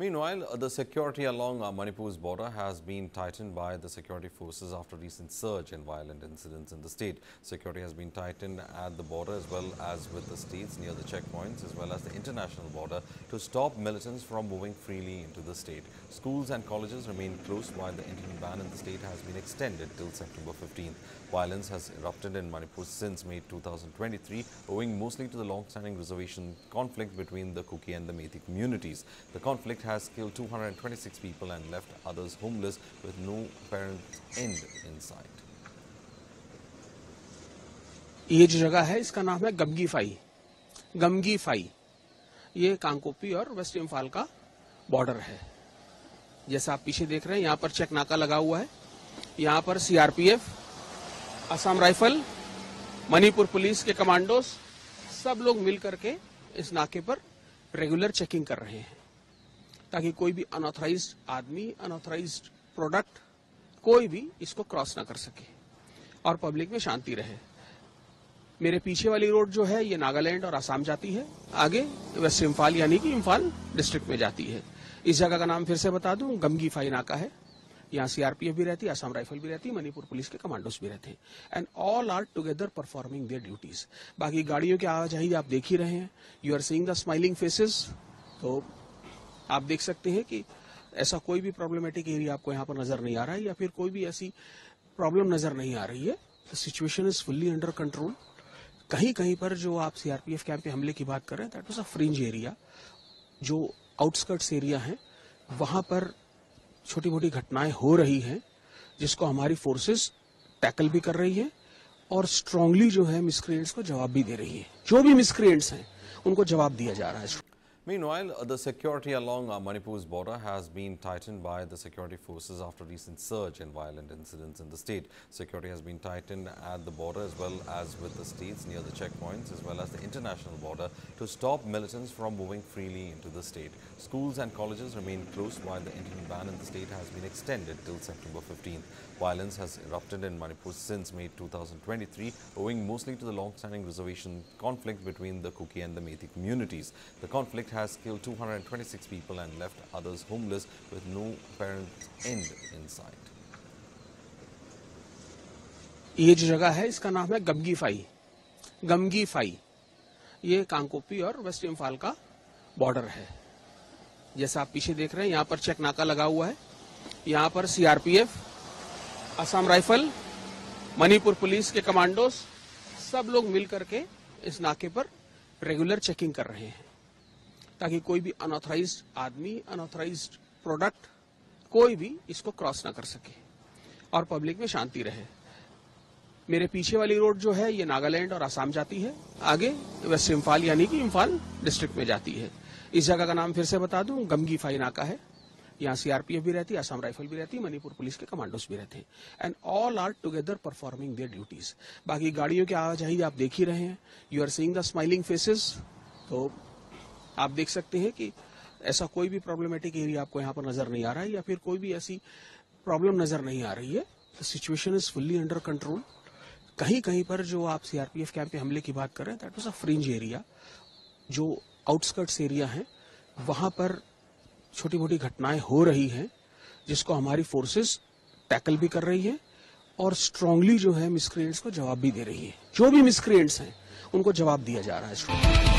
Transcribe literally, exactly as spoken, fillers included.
Meanwhile, the security along Manipur's border has been tightened by the security forces after a recent surge in violent incidents in the state. Security has been tightened at the border as well as with the states near the checkpoints as well as the international border to stop militants from moving freely into the state. Schools and colleges remain closed while the internet ban in the state has been extended till September fifteenth. Violence has erupted in Manipur since May two thousand twenty-three, owing mostly to the long-standing reservation conflict between the Kuki and the Meitei communities. The conflict has killed two hundred twenty-six people and left others homeless with no apparent end in sight. ये जो जगह है इसका नाम है गमगीफाई। गमगीफाई ये कांकोपी और waste Imphal का बॉर्डर है। जैसा आप पीछे देख रहे हैं, यहाँ पर चेक नाका लगा हुआ है। यहाँ पर C R P F, Assam rifle, Manipur police के कमांडोज सब लोग मिलकर के इस नाके पर रेगुलर चेकिंग कर रहे हैं ताकि कोई भी अनऑथराइज्ड आदमी, अनऑथराइज्ड प्रोडक्ट, कोई भी इसको क्रॉस ना कर सके और पब्लिक में शांति रहे। मेरे पीछे वाली रोड जो है ये नागालैंड और आसाम जाती है, आगे वेस्ट इम्फाल यानी कि इम्फाल डिस्ट्रिक्ट में जाती है। इस जगह का नाम फिर से बता दूं, गमगीफाई नाका है। यहाँ सी आर पी एफ भी रहती है, आसाम राइफल भी रहती है, मणिपुर पुलिस के कमांडोज भी रहते हैं and all are together performing their duties. बाकी गाड़ियों की आवाजाही आप देख ही रहे हैं, you are seeing the smiling faces. तो आप देख सकते हैं कि ऐसा कोई भी प्रॉब्लमेटिक एरिया आपको यहाँ पर नजर नहीं आ रहा है या फिर कोई भी ऐसी प्रॉब्लम नजर नहीं आ रही है। The situation is fully under control. कहीं कहीं पर जो आप C R P F camp पे हमले की बात कर रहे हैं, that was a fringe area, जो आउटस्कर्ट्स एरिया है, वहां पर छोटी मोटी घटनाएं हो रही हैं जिसको हमारी फोर्सेस टैकल भी कर रही है और स्ट्रांगली जो है मिसक्रिएंट्स को जवाब भी दे रही है। जो भी मिसक्रिएंट्स हैं उनको जवाब दिया जा रहा है। Meanwhile, the security along Manipur's border has been tightened by the security forces after a recent surge in violent incidents in the state. Security has been tightened at the border as well as with the states near the checkpoints as well as the international border to stop militants from moving freely into the state. Schools and colleges remain closed while the internet ban in the state has been extended till September fifteenth. Violence has erupted in Manipur since May two thousand twenty-three, owing mostly to the long-standing reservation conflict between the Kuki and the Meitei communities. The conflict has killed two hundred twenty-six people and left others homeless with no apparent end in sight. ये जो जगह है इसका नाम है गमगीफाई। गमगीफाई ये कांकोपी और waste Imphal का बॉर्डर है। जैसा आप पीछे देख रहे हैं, यहाँ पर चेक नाका लगा हुआ है। यहाँ पर C R P F, Assam rifle, Manipur police के कमांडोज सब लोग मिलकर के इस नाके पर रेगुलर चेकिंग कर रहे हैं ताकि कोई भी अनऑथराइज्ड आदमी, अनऑथराइज्ड प्रोडक्ट, कोई भी इसको क्रॉस ना कर सके और पब्लिक में शांति रहे। मेरे पीछे वाली रोड जो है ये नागालैंड और आसाम जाती है, आगे वेस्ट इम्फाल यानी कि इम्फाल डिस्ट्रिक्ट में जाती है। इस जगह का नाम फिर से बता दूं, गमगीफाई नाका है। यहाँ सी आर पी एफ भी रहती है, आसाम राइफल भी रहती है, मणिपुर पुलिस के कमांडोज भी रहते हैं and all are together performing their duties. बाकी गाड़ियों की आवाजाही आप देख ही रहे हैं, you are seeing the smiling faces. तो आप देख सकते हैं कि ऐसा कोई भी प्रॉब्लमेटिक एरिया आपको यहाँ पर नजर नहीं आ रहा है या फिर कोई भी ऐसी प्रॉब्लम नजर नहीं आ रही है। The situation is fully under control. कहीं कहीं पर जो आप C R P F camp पे हमले की बात कर रहे हैं, that was a fringe area, जो आउटस्कर्ट्स एरिया है, वहां पर छोटी मोटी घटनाएं हो रही हैं जिसको हमारी फोर्सेस टैकल भी कर रही है और स्ट्रांगली जो है मिसक्रिएंट्स को जवाब भी दे रही है। जो भी मिसक्रिएंट्स हैं उनको जवाब दिया जा रहा है।